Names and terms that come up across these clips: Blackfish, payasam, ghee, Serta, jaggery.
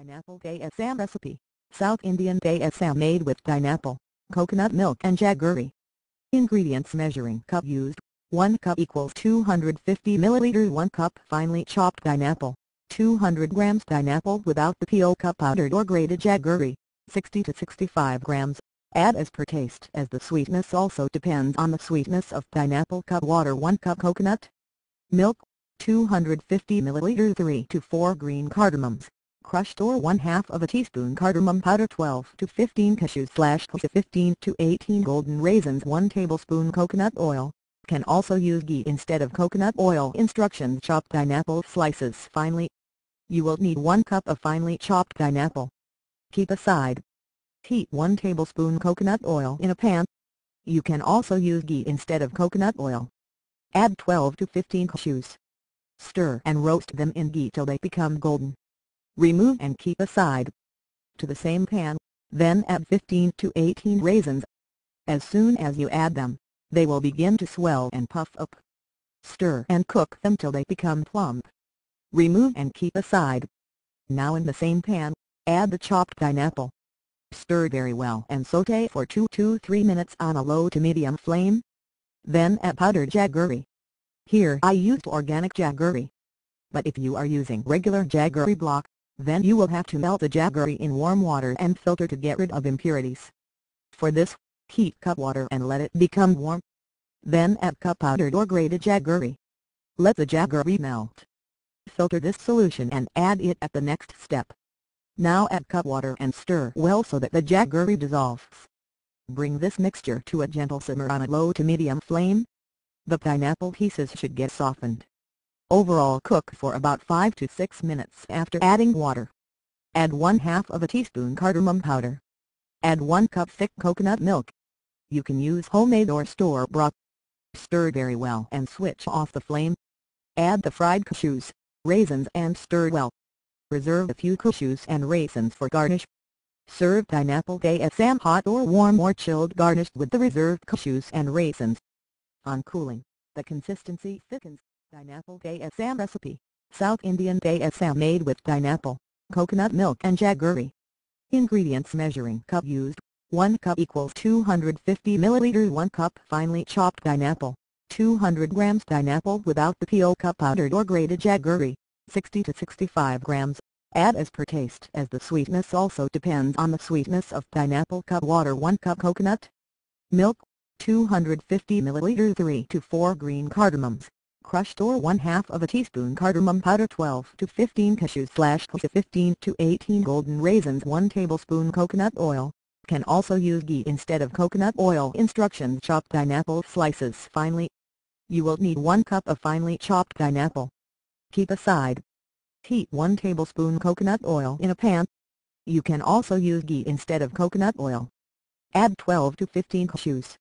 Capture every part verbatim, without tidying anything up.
Pineapple payasam recipe. South Indian payasam made with pineapple, coconut milk and jaggery. Ingredients: measuring cup used, one cup equals two hundred fifty milliliters, one cup finely chopped pineapple, two hundred grams pineapple without the peel, cup powdered or grated jaggery, sixty to sixty-five grams, add as per taste, as the sweetness also depends on the sweetness of pineapple, cup water, one cup coconut milk, two hundred fifty milliliters, three to four green cardamoms, crushed, or one half of a teaspoon cardamom powder, twelve to fifteen cashews slash fifteen to eighteen golden raisins, one tablespoon coconut oil, can also use ghee instead of coconut oil. Instructions: chop pineapple slices finely. You will need one cup of finely chopped pineapple. Keep aside. Heat one tablespoon coconut oil in a pan. You can also use ghee instead of coconut oil. Add twelve to fifteen cashews. Stir and roast them in ghee till they become golden. Remove and keep aside. To the same pan, then add fifteen to eighteen raisins. As soon as you add them, they will begin to swell and puff up. Stir and cook them till they become plump. Remove and keep aside. Now in the same pan, add the chopped pineapple. Stir very well and sauté for two to three minutes on a low to medium flame. Then add powdered jaggery. Here I used organic jaggery, but if you are using regular jaggery block, then you will have to melt the jaggery in warm water and filter to get rid of impurities. For this, heat cup water and let it become warm. Then add cup powdered or grated jaggery. Let the jaggery melt. Filter this solution and add it at the next step. Now add cup water and stir well so that the jaggery dissolves. Bring this mixture to a gentle simmer on a low to medium flame. The pineapple pieces should get softened. Overall cook for about five to six minutes after adding water. Add one half of a teaspoon cardamom powder. Add one cup thick coconut milk. You can use homemade or store-bought. Stir very well and switch off the flame. Add the fried cashews, raisins and stir well. Reserve a few cashews and raisins for garnish. Serve pineapple payasam hot or warm or chilled, garnished with the reserved cashews and raisins. On cooling, the consistency thickens. Pineapple payasam recipe. South Indian payasam made with pineapple, coconut milk and jaggery. Ingredients: measuring cup used, one cup equals two hundred fifty milliliters, one cup finely chopped pineapple, two hundred grams pineapple without the peel, cup powdered or grated jaggery, sixty to sixty-five grams, add as per taste, as the sweetness also depends on the sweetness of pineapple, cup water, one cup coconut milk, two hundred fifty milliliters, three to four green cardamoms, crushed, or one half of a teaspoon cardamom powder, twelve to fifteen cashews slash fifteen to eighteen golden raisins, one tablespoon coconut oil, can also use ghee instead of coconut oil. Instructions: chop pineapple slices finely. You will need one cup of finely chopped pineapple. Keep aside. Heat one tablespoon coconut oil in a pan. You can also use ghee instead of coconut oil. Add twelve to fifteen cashews.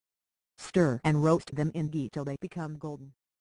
Stir and roast them in ghee till they become golden.